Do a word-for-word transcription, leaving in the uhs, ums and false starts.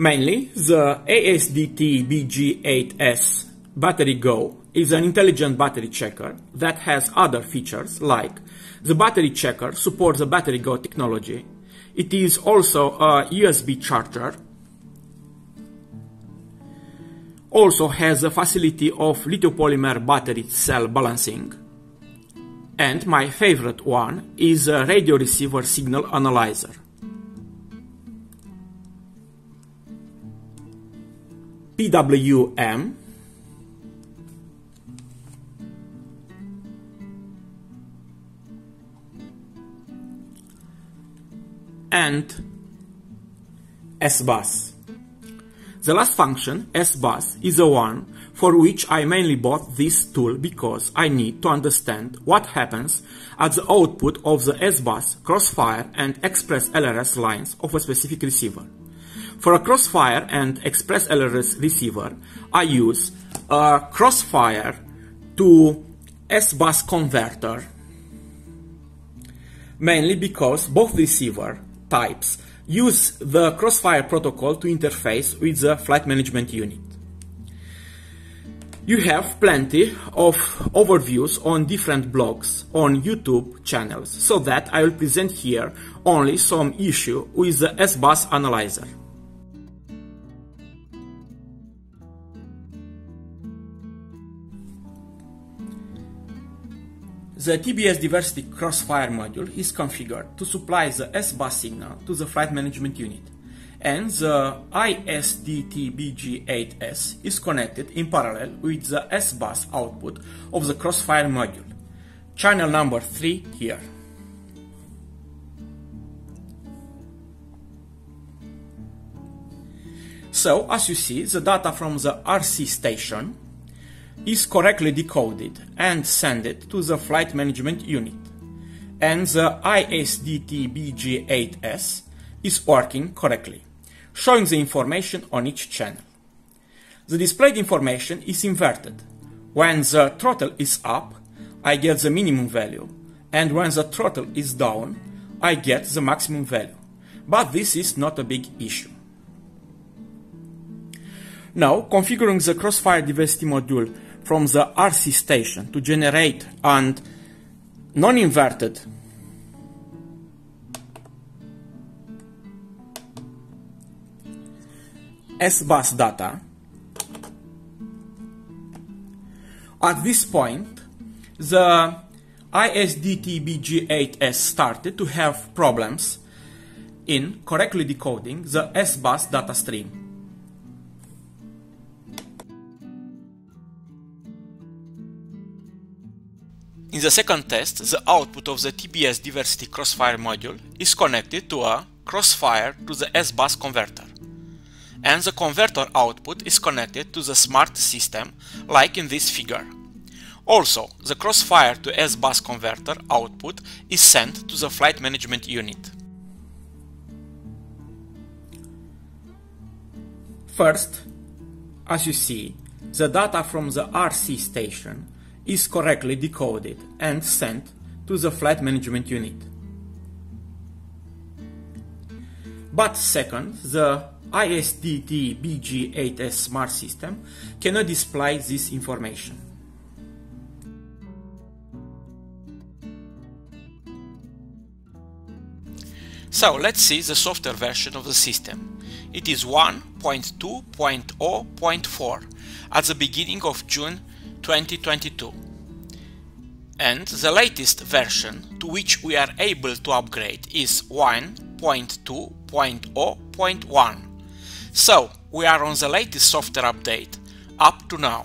Mainly, the I S D T B G eight S Battery Go is an intelligent battery checker that has other features like the battery checker supports the Battery Go technology. It is also a U S B charger. Also has a facility of lithium-polymer battery cell balancing. And my favorite one is a radio receiver signal analyzer. P W M and S bus. The last function, S bus, is the one for which I mainly bought this tool because I need to understand what happens at the output of the S bus, Crossfire and ExpressLRS lines of a specific receiver. For a Crossfire and ExpressLRS receiver, I use a Crossfire to S bus converter, mainly because both receiver types use the Crossfire protocol to interface with the flight management unit. You have plenty of overviews on different blogs on YouTube channels, so that I will present here only some issue with the S bus analyzer. The T B S Diversity Crossfire module is configured to supply the S bus signal to the flight management unit, and the I S D T B G eight S is connected in parallel with the S bus output of the Crossfire module, channel number three here. So, as you see, the data from the R C station is correctly decoded and sent to the flight management unit, and the I S D T B G eight S is working correctly, showing the information on each channel. The displayed information is inverted. When the throttle is up, I get the minimum value, and when the throttle is down, I get the maximum value. But this is not a big issue. Now, configuring the Crossfire Diversity module from the R C station to generate a non-inverted S bus data. At this point, the I S D T B G eight S started to have problems in correctly decoding the S bus data stream. In the second test, the output of the T B S Diversity Crossfire module is connected to a Crossfire to the S bus converter, and the converter output is connected to the smart system, like in this figure. Also, the Crossfire to S bus converter output is sent to the flight management unit. First, as you see, the data from the R C station is correctly decoded and sent to the flight management unit. But second, the I S D T B G eight S smart system cannot display this information. So let's see the software version of the system. It is one point two point zero point four at the beginning of June twenty twenty-two, and the latest version to which we are able to upgrade is one point two point zero point one. So we are on the latest software update up to now.